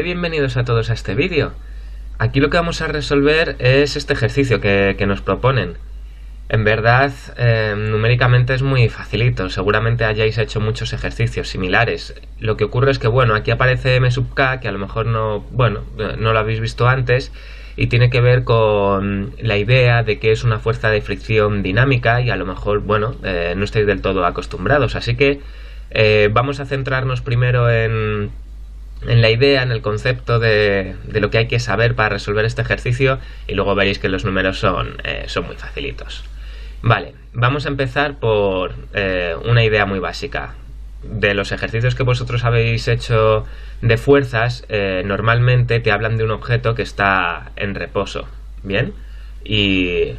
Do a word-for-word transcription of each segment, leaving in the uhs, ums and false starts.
Hola y bienvenidos a todos a este vídeo. Aquí lo que vamos a resolver es este ejercicio que, que nos proponen. En verdad, eh, numéricamente es muy facilito, seguramente hayáis hecho muchos ejercicios similares. Lo que ocurre es que, bueno, aquí aparece m sub k, que a lo mejor no, bueno, no lo habéis visto antes, y tiene que ver con la idea de que es una fuerza de fricción dinámica y a lo mejor, bueno, eh, no estáis del todo acostumbrados. Así que eh, vamos a centrarnos primero en... en la idea, en el concepto de, de lo que hay que saber para resolver este ejercicio, y luego veréis que los números son, eh, son muy facilitos. Vale, vamos a empezar por eh, una idea muy básica. De los ejercicios que vosotros habéis hecho de fuerzas, eh, normalmente te hablan de un objeto que está en reposo, ¿bien? Y,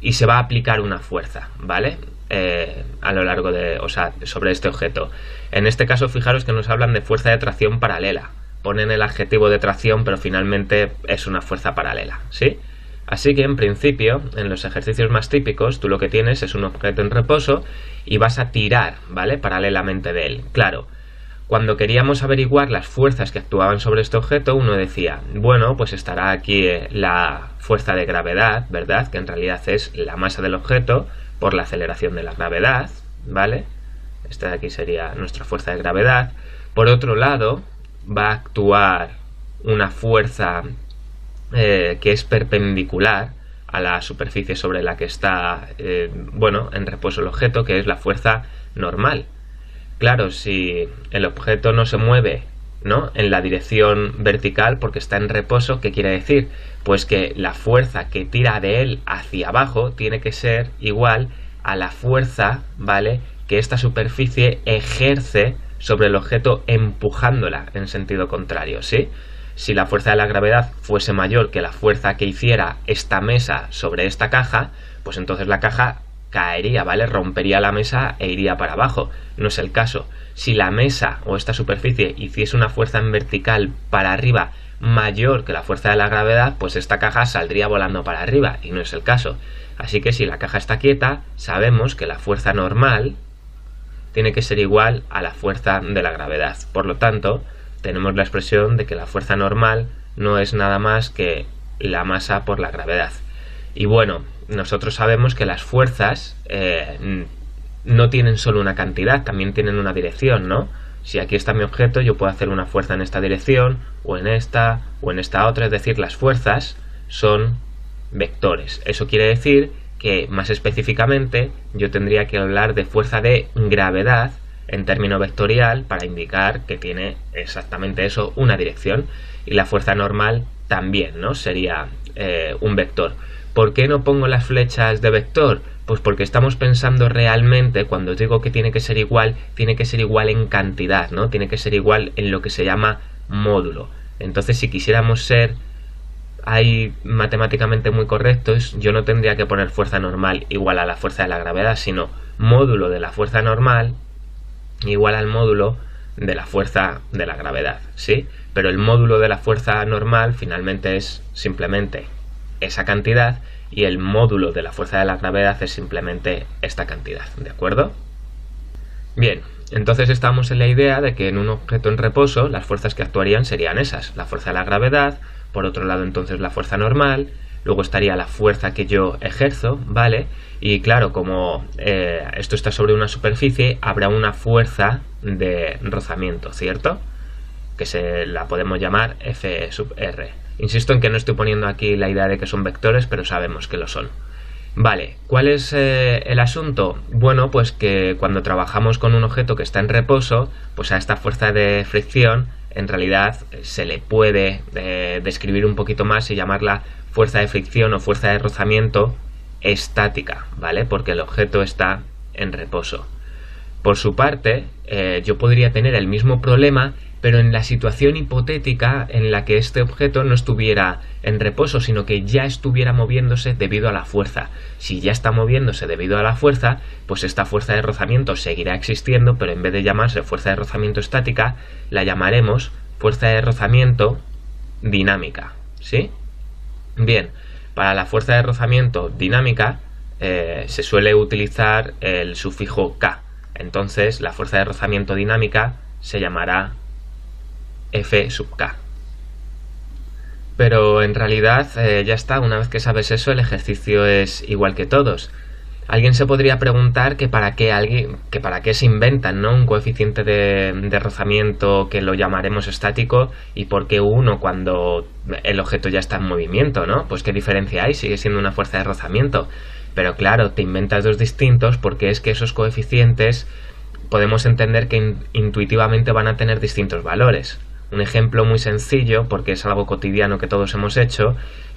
y se va a aplicar una fuerza, ¿vale? Eh, a lo largo de, o sea, sobre este objeto. En este caso, fijaros que nos hablan de fuerza de tracción paralela. Ponen el adjetivo de tracción, pero finalmente es una fuerza paralela, ¿sí? Así que, en principio, en los ejercicios más típicos, tú lo que tienes es un objeto en reposo y vas a tirar, ¿vale?, paralelamente de él. Claro, cuando queríamos averiguar las fuerzas que actuaban sobre este objeto, uno decía, bueno, pues estará aquí la fuerza de gravedad, ¿verdad?, que en realidad es la masa del objeto por la aceleración de la gravedad, ¿vale? Esta de aquí sería nuestra fuerza de gravedad. Por otro lado, va a actuar una fuerza eh, que es perpendicular a la superficie sobre la que está, eh, bueno, en reposo el objeto, que es la fuerza normal. Claro, si el objeto no se mueve, ¿no?, en la dirección vertical porque está en reposo, ¿qué quiere decir? Pues que la fuerza que tira de él hacia abajo tiene que ser igual a la fuerza, ¿vale?, que esta superficie ejerce sobre el objeto empujándola en sentido contrario, ¿sí? Si la fuerza de la gravedad fuese mayor que la fuerza que hiciera esta mesa sobre esta caja, pues entonces la caja caería, ¿vale?, rompería la mesa e iría para abajo. No es el caso. Si la mesa o esta superficie hiciese una fuerza en vertical para arriba mayor que la fuerza de la gravedad, pues esta caja saldría volando para arriba, y no es el caso. Así que si la caja está quieta, sabemos que la fuerza normal tiene que ser igual a la fuerza de la gravedad. Por lo tanto, tenemos la expresión de que la fuerza normal no es nada más que la masa por la gravedad. Y bueno, nosotros sabemos que las fuerzas eh, no tienen solo una cantidad, también tienen una dirección, ¿no? Si aquí está mi objeto, yo puedo hacer una fuerza en esta dirección, o en esta, o en esta otra. Es decir, las fuerzas son vectores. Eso quiere decir que, más específicamente, yo tendría que hablar de fuerza de gravedad en término vectorial para indicar que tiene exactamente eso, una dirección. Y la fuerza normal también, ¿no?, sería eh, un vector. ¿Por qué no pongo las flechas de vector? Pues porque estamos pensando realmente, cuando digo que tiene que ser igual, tiene que ser igual en cantidad, ¿no? Tiene que ser igual en lo que se llama módulo. Entonces, si quisiéramos ser ahí matemáticamente muy correctos, yo no tendría que poner fuerza normal igual a la fuerza de la gravedad, sino módulo de la fuerza normal igual al módulo de la fuerza de la gravedad, ¿sí? Pero el módulo de la fuerza normal finalmente es simplemente esa cantidad, y el módulo de la fuerza de la gravedad es simplemente esta cantidad, ¿de acuerdo? Bien, entonces estamos en la idea de que en un objeto en reposo las fuerzas que actuarían serían esas, la fuerza de la gravedad, por otro lado entonces la fuerza normal, luego estaría la fuerza que yo ejerzo, ¿vale? Y claro, como eh, esto está sobre una superficie, habrá una fuerza de rozamiento, ¿cierto?, que se la podemos llamar F sub R. Insisto en que no estoy poniendo aquí la idea de que son vectores, pero sabemos que lo son. Vale, ¿cuál es eh, el asunto? Bueno, pues que cuando trabajamos con un objeto que está en reposo, pues a esta fuerza de fricción en realidad se le puede eh, describir un poquito más y llamarla fuerza de fricción o fuerza de rozamiento estática, ¿vale?, porque el objeto está en reposo. Por su parte, eh, yo podría tener el mismo problema, pero en la situación hipotética en la que este objeto no estuviera en reposo, sino que ya estuviera moviéndose debido a la fuerza. Si ya está moviéndose debido a la fuerza, pues esta fuerza de rozamiento seguirá existiendo, pero en vez de llamarse fuerza de rozamiento estática, la llamaremos fuerza de rozamiento dinámica, ¿sí? Bien, para la fuerza de rozamiento dinámica eh, se suele utilizar el sufijo K. Entonces, la fuerza de rozamiento dinámica se llamará F sub K, pero en realidad eh, ya está, una vez que sabes eso, el ejercicio es igual que todos. Alguien se podría preguntar que para qué alguien, que para qué se inventan, ¿no?, un coeficiente de, de rozamiento que lo llamaremos estático, y por qué uno cuando el objeto ya está en movimiento, ¿no? Pues qué diferencia hay, sigue siendo una fuerza de rozamiento. Pero claro, te inventas dos distintos porque es que esos coeficientes podemos entender que in, intuitivamente van a tener distintos valores. Un ejemplo muy sencillo, porque es algo cotidiano que todos hemos hecho,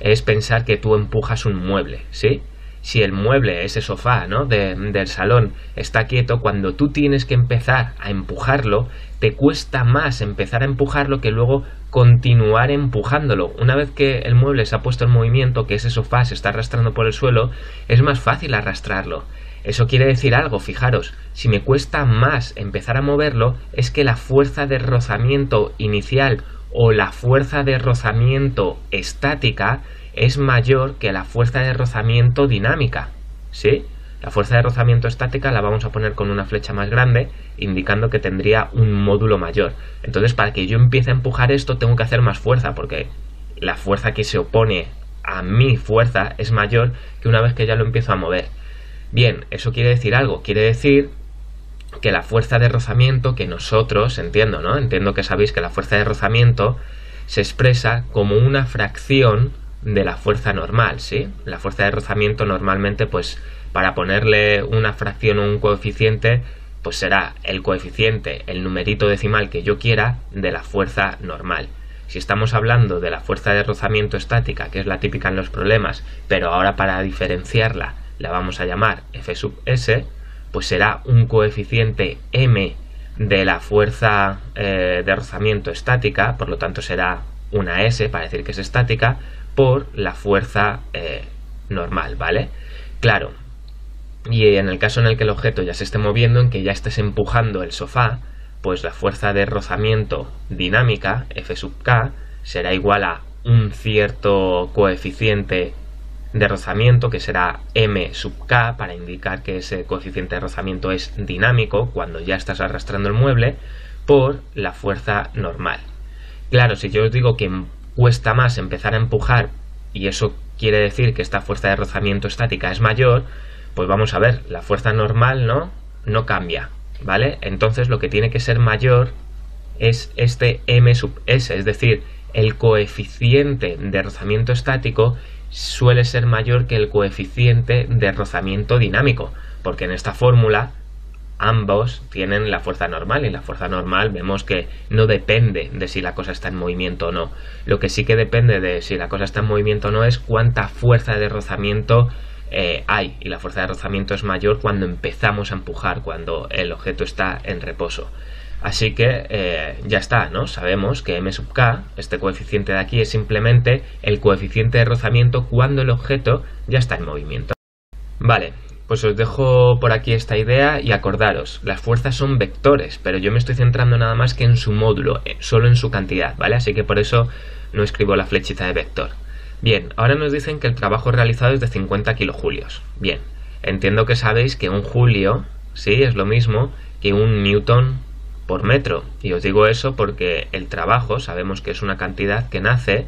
es pensar que tú empujas un mueble, ¿sí? Si el mueble, ese sofá, ¿no?, de, del salón, está quieto, cuando tú tienes que empezar a empujarlo, te cuesta más empezar a empujarlo que luego continuar empujándolo. Una vez que el mueble se ha puesto en movimiento, que ese sofá se está arrastrando por el suelo, es más fácil arrastrarlo. Eso quiere decir algo, fijaros, si me cuesta más empezar a moverlo, es que la fuerza de rozamiento inicial o la fuerza de rozamiento estática es mayor que la fuerza de rozamiento dinámica, ¿sí? La fuerza de rozamiento estática la vamos a poner con una flecha más grande, indicando que tendría un módulo mayor. Entonces, para que yo empiece a empujar esto, tengo que hacer más fuerza, porque la fuerza que se opone a mi fuerza es mayor que una vez que ya lo empiezo a mover. Bien, eso quiere decir algo, quiere decir que la fuerza de rozamiento que nosotros, entiendo, ¿no? Entiendo que sabéis que la fuerza de rozamiento se expresa como una fracción de la fuerza normal, ¿sí? La fuerza de rozamiento normalmente, pues, para ponerle una fracción o un coeficiente, pues será el coeficiente, el numerito decimal que yo quiera de la fuerza normal. Si estamos hablando de la fuerza de rozamiento estática, que es la típica en los problemas, pero ahora para diferenciarla la vamos a llamar F sub S, pues será un coeficiente M de la fuerza eh, de rozamiento estática, por lo tanto será una S para decir que es estática, por la fuerza eh, normal, ¿vale? Claro, y en el caso en el que el objeto ya se esté moviendo, en que ya estés empujando el sofá, pues la fuerza de rozamiento dinámica, F sub K, será igual a un cierto coeficiente de rozamiento, que será M sub K, para indicar que ese coeficiente de rozamiento es dinámico, cuando ya estás arrastrando el mueble, por la fuerza normal. Claro, si yo os digo que cuesta más empezar a empujar, y eso quiere decir que esta fuerza de rozamiento estática es mayor, pues vamos a ver, la fuerza normal no, no cambia, ¿vale? Entonces lo que tiene que ser mayor es este M sub S, es decir, el coeficiente de rozamiento estático suele ser mayor que el coeficiente de rozamiento dinámico, porque en esta fórmula ambos tienen la fuerza normal, y la fuerza normal vemos que no depende de si la cosa está en movimiento o no. Lo que sí que depende de si la cosa está en movimiento o no es cuánta fuerza de rozamiento eh, hay, y la fuerza de rozamiento es mayor cuando empezamos a empujar, cuando el objeto está en reposo. Así que eh, ya está, ¿no? Sabemos que M sub K, este coeficiente de aquí, es simplemente el coeficiente de rozamiento cuando el objeto ya está en movimiento. Vale. Pues os dejo por aquí esta idea, y acordaros, las fuerzas son vectores, pero yo me estoy centrando nada más que en su módulo, solo en su cantidad, ¿vale? Así que por eso no escribo la flechita de vector. Bien, ahora nos dicen que el trabajo realizado es de cincuenta kilojulios. Bien, entiendo que sabéis que un julio, sí, es lo mismo que un newton por metro. Y os digo eso porque el trabajo sabemos que es una cantidad que nace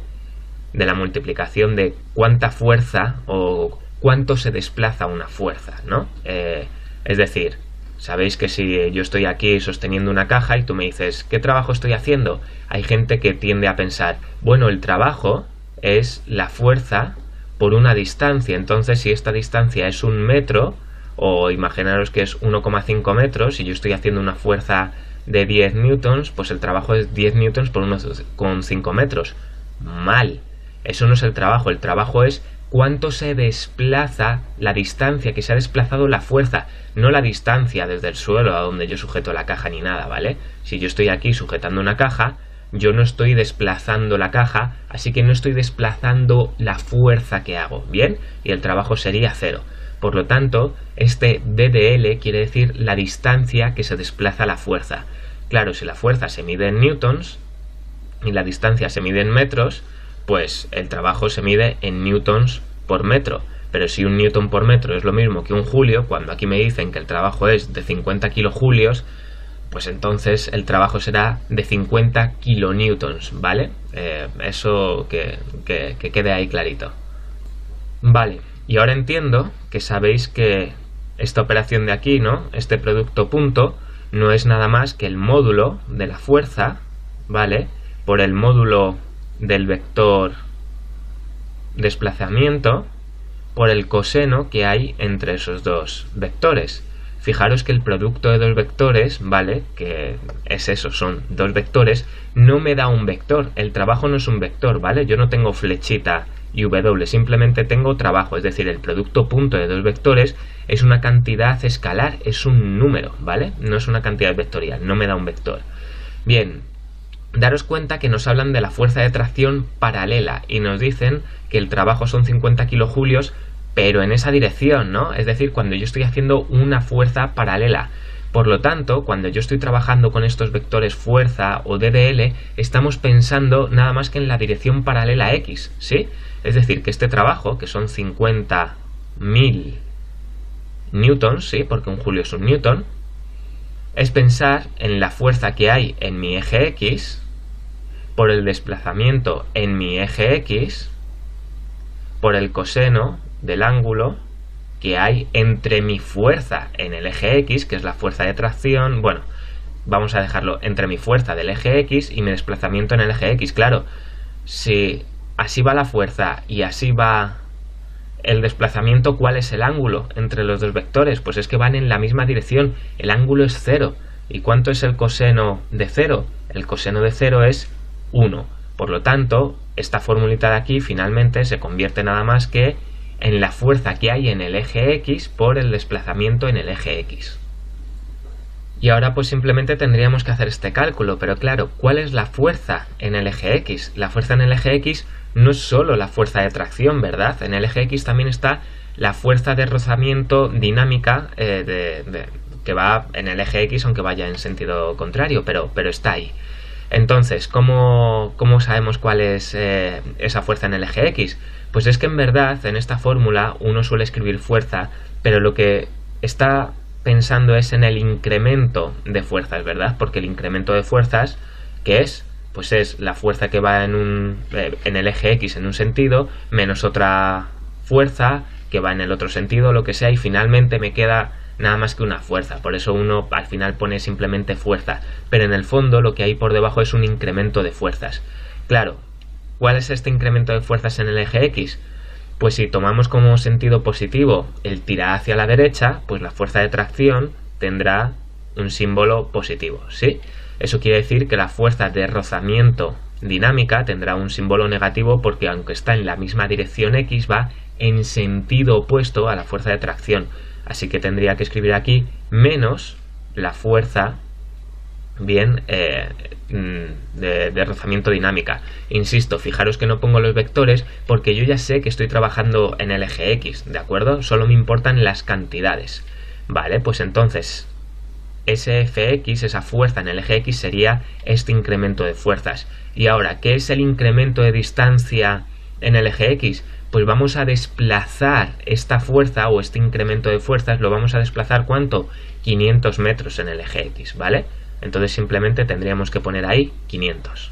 de la multiplicación de cuánta fuerza o cuánto se desplaza una fuerza, ¿no? Eh, es decir, sabéis que si yo estoy aquí sosteniendo una caja y tú me dices, ¿qué trabajo estoy haciendo? Hay gente que tiende a pensar, bueno, el trabajo es la fuerza por una distancia, entonces si esta distancia es un metro, o imaginaros que es uno coma cinco metros, si yo estoy haciendo una fuerza de diez newtons, pues el trabajo es diez newtons por uno coma cinco metros. Mal, eso no es el trabajo, el trabajo es cuánto se desplaza, la distancia que se ha desplazado la fuerza, no la distancia desde el suelo a donde yo sujeto la caja ni nada, ¿vale? Si yo estoy aquí sujetando una caja, yo no estoy desplazando la caja, así que no estoy desplazando la fuerza que hago, ¿bien? Y el trabajo sería cero. Por lo tanto, este D D L quiere decir la distancia que se desplaza la fuerza. Claro, si la fuerza se mide en newtons y la distancia se mide en metros, pues el trabajo se mide en newtons por metro. Pero si un newton por metro es lo mismo que un julio, cuando aquí me dicen que el trabajo es de cincuenta kilojulios, pues entonces el trabajo será de cincuenta kilonewtons, ¿vale? Eh, eso que, que, que quede ahí clarito. Vale, y ahora entiendo que sabéis que esta operación de aquí, ¿no? Este producto punto no es nada más que el módulo de la fuerza, ¿vale? Por el módulo del vector desplazamiento por el coseno que hay entre esos dos vectores. Fijaros que el producto de dos vectores, ¿vale? Que es eso, son dos vectores, no me da un vector, el trabajo no es un vector, ¿vale? Yo no tengo flechita y W, simplemente tengo trabajo, es decir, el producto punto de dos vectores es una cantidad escalar, es un número, ¿vale? No es una cantidad vectorial, no me da un vector. Bien, daros cuenta que nos hablan de la fuerza de tracción paralela y nos dicen que el trabajo son cincuenta kilojulios, pero en esa dirección, ¿no? Es decir, cuando yo estoy haciendo una fuerza paralela. Por lo tanto, cuando yo estoy trabajando con estos vectores fuerza o D D L, estamos pensando nada más que en la dirección paralela a X, ¿sí? Es decir, que este trabajo, que son cincuenta mil newtons, ¿sí? Porque un julio es un newton, es pensar en la fuerza que hay en mi eje X, por el desplazamiento en mi eje X, por el coseno del ángulo que hay entre mi fuerza en el eje X, que es la fuerza de tracción, bueno, vamos a dejarlo entre mi fuerza del eje X y mi desplazamiento en el eje X. Claro, si así va la fuerza y así va el desplazamiento, ¿cuál es el ángulo entre los dos vectores? Pues es que van en la misma dirección, el ángulo es cero. ¿Y cuánto es el coseno de cero? El coseno de cero es uno. Por lo tanto, esta formulita de aquí finalmente se convierte nada más que en la fuerza que hay en el eje X por el desplazamiento en el eje X. Y ahora pues simplemente tendríamos que hacer este cálculo, pero claro, ¿cuál es la fuerza en el eje X? La fuerza en el eje X no es solo la fuerza de tracción, ¿verdad? En el eje X también está la fuerza de rozamiento dinámica eh, de, de, que va en el eje X, aunque vaya en sentido contrario, pero, pero está ahí. Entonces, ¿cómo, cómo sabemos cuál es eh, esa fuerza en el eje X? Pues es que en verdad, en esta fórmula, uno suele escribir fuerza, pero lo que está pensando es en el incremento de fuerzas, ¿verdad? Porque el incremento de fuerzas, ¿qué es? Pues es la fuerza que va en, un, eh, en el eje X en un sentido, menos otra fuerza que va en el otro sentido, lo que sea, y finalmente me queda nada más que una fuerza. Por eso uno al final pone simplemente fuerza, pero en el fondo lo que hay por debajo es un incremento de fuerzas. Claro, ¿cuál es este incremento de fuerzas en el eje X? Pues si tomamos como sentido positivo el tirar hacia la derecha, pues la fuerza de tracción tendrá un símbolo positivo, ¿sí? Eso quiere decir que la fuerza de rozamiento dinámica tendrá un símbolo negativo porque aunque está en la misma dirección X, va en sentido opuesto a la fuerza de tracción. Así que tendría que escribir aquí menos la fuerza bien eh, de, de rozamiento dinámica. Insisto, fijaros que no pongo los vectores porque yo ya sé que estoy trabajando en el eje X, ¿de acuerdo? Solo me importan las cantidades. Vale, pues entonces ese F X, esa fuerza en el eje X, sería este incremento de fuerzas. Y ahora, ¿qué es el incremento de distancia en el eje X? Pues vamos a desplazar esta fuerza o este incremento de fuerzas, lo vamos a desplazar, ¿cuánto? quinientos metros en el eje X, ¿vale? Entonces simplemente tendríamos que poner ahí quinientos.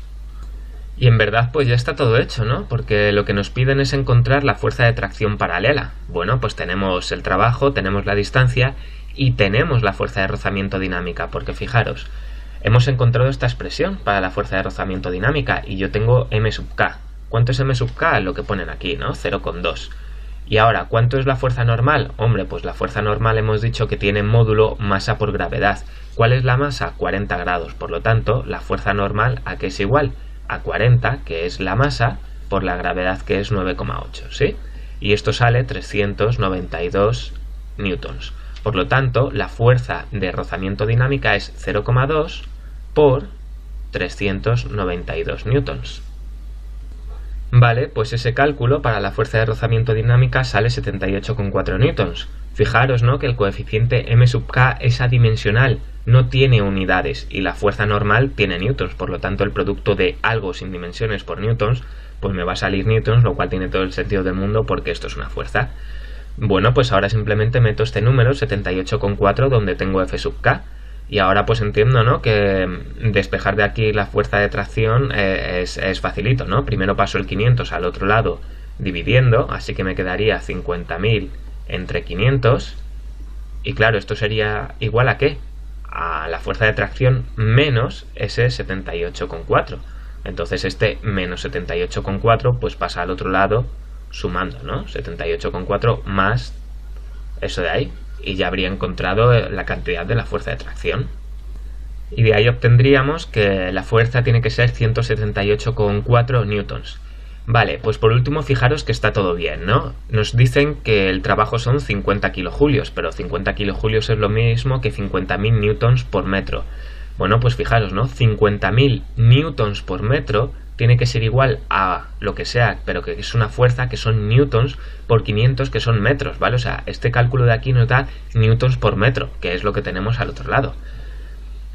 Y en verdad pues ya está todo hecho, ¿no? Porque lo que nos piden es encontrar la fuerza de tracción paralela. Bueno, pues tenemos el trabajo, tenemos la distancia y tenemos la fuerza de rozamiento dinámica, porque fijaros, hemos encontrado esta expresión para la fuerza de rozamiento dinámica y yo tengo M sub K. ¿Cuánto es M sub K? Lo que ponen aquí, ¿no? cero coma dos. Y ahora, ¿cuánto es la fuerza normal? Hombre, pues la fuerza normal hemos dicho que tiene módulo masa por gravedad. ¿Cuál es la masa? cuarenta grados. Por lo tanto, la fuerza normal, ¿a qué es igual? A cuarenta, que es la masa, por la gravedad, que es nueve coma ocho, ¿sí? Y esto sale trescientos noventa y dos newtons. Por lo tanto, la fuerza de rozamiento dinámica es cero coma dos por trescientos noventa y dos newtons. Vale, pues ese cálculo para la fuerza de rozamiento dinámica sale setenta y ocho coma cuatro newtons. Fijaros, ¿no?, que el coeficiente M sub K es adimensional, no tiene unidades y la fuerza normal tiene newtons. Por lo tanto, el producto de algo sin dimensiones por newtons, pues me va a salir newtons, lo cual tiene todo el sentido del mundo porque esto es una fuerza. Bueno, pues ahora simplemente meto este número, setenta y ocho coma cuatro, donde tengo F sub K. Y ahora pues entiendo, ¿no?, que despejar de aquí la fuerza de tracción es, es facilito, ¿no? Primero paso el quinientos al otro lado dividiendo, así que me quedaría cincuenta mil entre quinientos. Y claro, esto sería igual a ¿qué? A la fuerza de tracción menos ese setenta y ocho coma cuatro. Entonces este menos setenta y ocho coma cuatro pues pasa al otro lado sumando, ¿no? setenta y ocho coma cuatro más eso de ahí. Y ya habría encontrado la cantidad de la fuerza de tracción. Y de ahí obtendríamos que la fuerza tiene que ser ciento setenta y ocho coma cuatro newtons. Vale, pues por último fijaros que está todo bien, ¿no? Nos dicen que el trabajo son cincuenta kilojulios, pero cincuenta kilojulios es lo mismo que cincuenta mil newtons por metro. Bueno, pues fijaros, ¿no? cincuenta mil newtons por metro tiene que ser igual a lo que sea, pero que es una fuerza que son newtons por quinientos que son metros, ¿vale? O sea, este cálculo de aquí nos da newtons por metro, que es lo que tenemos al otro lado.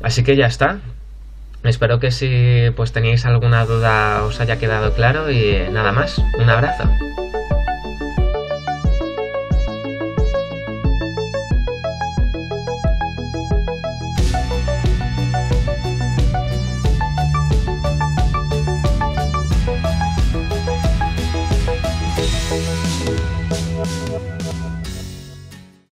Así que ya está. Espero que si pues teníais alguna duda os haya quedado claro y nada más. Un abrazo.